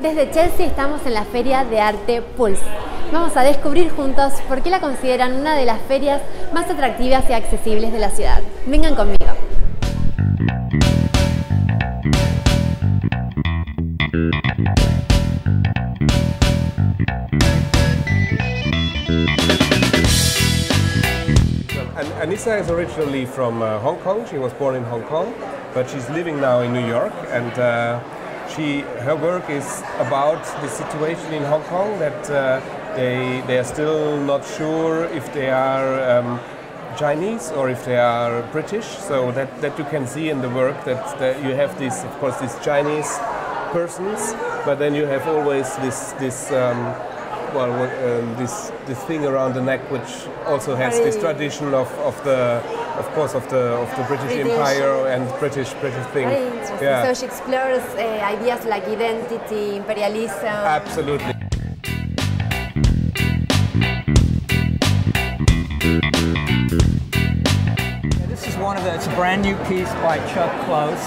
Desde Chelsea estamos en la Feria de Arte Pulse. Vamos a descubrir juntos por qué la consideran una de las ferias más atractivas y accesibles de la ciudad. Vengan conmigo. Anissa is originally from Hong Kong. She was born in Hong Kong, but she's living now in New York, and her work is about the situation in Hong Kong, that they are still not sure if they are Chinese or if they are British. So that you can see in the work that you have this, of course, these Chinese persons, but then you have always this thing around the neck, which also has this tradition of the British Empire and British thing. Very interesting. Yeah. So she explores ideas like identity, imperialism. Absolutely. This is it's a brand new piece by Chuck Close.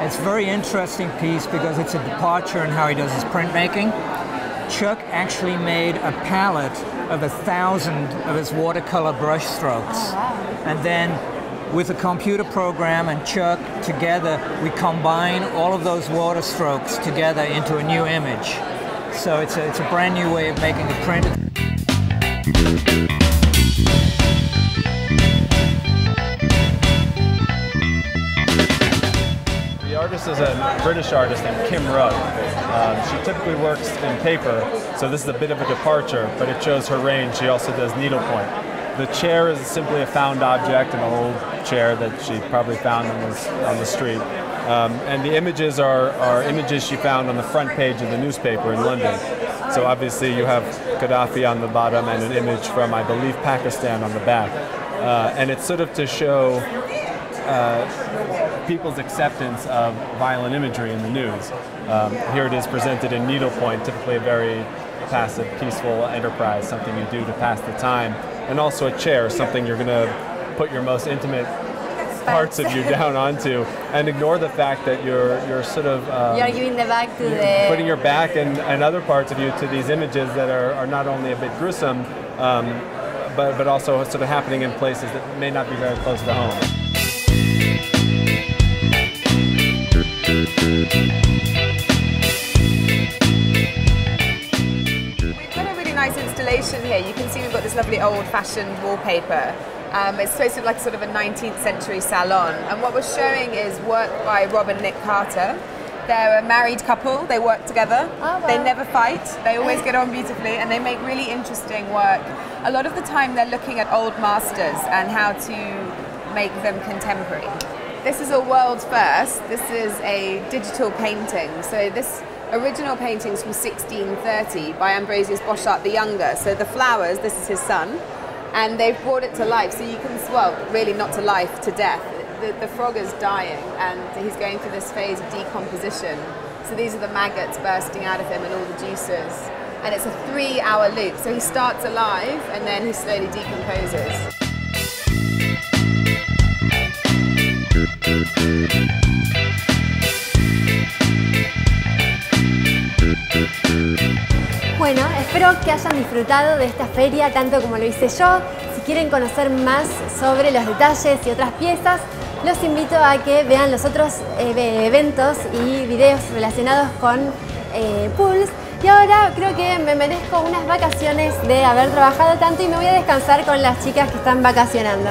It's a very interesting piece because it's a departure in how he does his printmaking. Chuck actually made a palette of 1,000 of his watercolor brush strokes. Oh, wow. And then with a computer program and Chuck together, we combine all of those water strokes together into a new image. So it's a brand new way of making a print. The artist is a British artist named Kim Rudd. She typically works in paper, so this is a bit of a departure, but it shows her range. She also does needlepoint. The chair is simply a found object, an old chair that she probably found on the street. And the images are images she found on the front page of the newspaper in London. So obviously you have Gaddafi on the bottom and an image from, I believe, Pakistan on the back. And it's sort of to show people's acceptance of violent imagery in the news. Here it is presented in needlepoint, typically a very passive, peaceful enterprise, something you do to pass the time, and also a chair, something you're going to put your most intimate parts of you down onto, and ignore the fact that you're sort of you're giving the back to the putting your back and other parts of you to these images that are not only a bit gruesome, but also sort of happening in places that may not be very close to home. We're got a really nice installation here. You can see we've got this lovely old-fashioned wallpaper. It's supposed to be like sort of a 19th century salon. And what we're showing is work by Rob and Nick Carter. They're a married couple. They work together. Oh, wow. They never fight. They always get on beautifully, and they make really interesting work. A lot of the time they're looking at old masters and how to make them contemporary. This is a world first. This is a digital painting. So this original painting is from 1630 by Ambrosius Boschart the Younger. So the flowers, this is his son, and they've brought it to life. So you can, well, really not to life, to death. The frog is dying, and he's going through this phase of decomposition. So these are the maggots bursting out of him and all the juices. And it's a 3-hour loop. So he starts alive, and then he slowly decomposes. Bueno, espero que hayan disfrutado de esta feria tanto como lo hice yo. Si quieren conocer más sobre los detalles y otras piezas, los invito a que vean los otros eventos y videos relacionados con Pulse. Y ahora creo que me merezco unas vacaciones de haber trabajado tanto y me voy a descansar con las chicas que están vacacionando.